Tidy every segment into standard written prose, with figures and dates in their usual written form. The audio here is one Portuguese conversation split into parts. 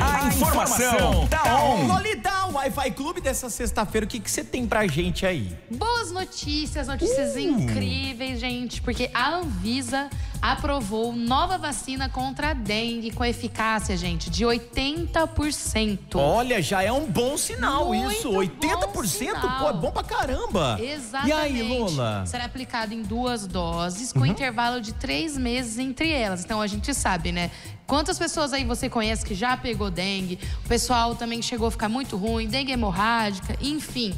A informação tá on. Lolita, o Wi-Fi Clube dessa sexta-feira, o que você tem pra gente aí? Boas notícias, notícias incríveis, gente, porque a Anvisa aprovou nova vacina contra a dengue com eficácia, gente, de 80%. Olha, já é um bom sinal. Muito isso, 80%, pô, é bom pra caramba. Exatamente. E aí, Lola? Será aplicado em 2 doses, com intervalo de 3 meses entre elas. Então, a gente sabe, né? Quantas pessoas aí você conhece que já pegou dengue? O pessoal também chegou a ficar muito ruim, dengue hemorrágica, enfim.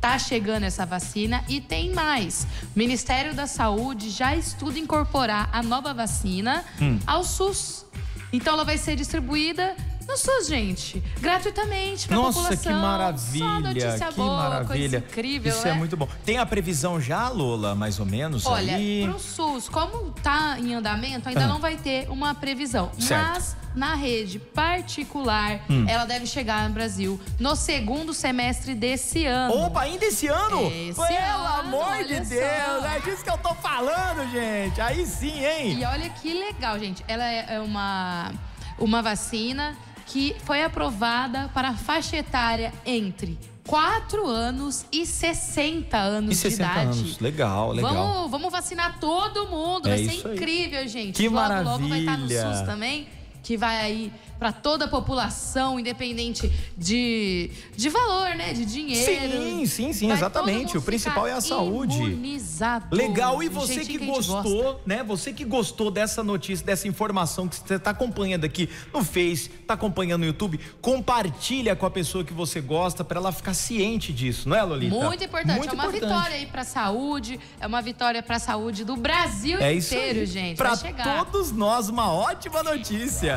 Tá chegando essa vacina e tem mais. O Ministério da Saúde já estuda incorporar a nova vacina ao SUS. Então ela vai ser distribuída no SUS, gente, gratuitamente pra população. Nossa, que maravilha. Só notícia que boa, maravilha. Coisa incrível, isso, né? É muito bom. Tem a previsão já, Lola, mais ou menos? Olha, aí? Pro SUS, como tá em andamento, ainda não vai ter uma previsão. Certo. Mas na rede particular, ela deve chegar no Brasil no 2º semestre desse ano. Opa, ainda esse ano? Pelo amor de Deus, é disso que eu tô falando, gente. Aí sim, hein? E olha que legal, gente. Ela é uma vacina que foi aprovada para a faixa etária entre 4 anos e 60 anos de idade. Legal, legal. Vamos vacinar todo mundo, vai ser incrível, gente. Que maravilha. Logo vai estar no SUS também, que vai aí para toda a população, independente de valor, né? De dinheiro. Sim, exatamente. O principal é a saúde. Imunizado. Legal. E você que gostou, né? Você que gostou dessa notícia, dessa informação que você está acompanhando aqui no Face, está acompanhando no YouTube, compartilha com a pessoa que você gosta para ela ficar ciente disso, não é, Lolita? Muito importante. Muito importante. Vitória aí para a saúde, é uma vitória para a saúde do Brasil inteiro, gente. Para todos nós, uma ótima notícia.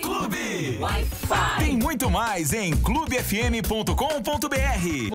Clube Wi-Fi. Tem muito mais em clubefm.com.br.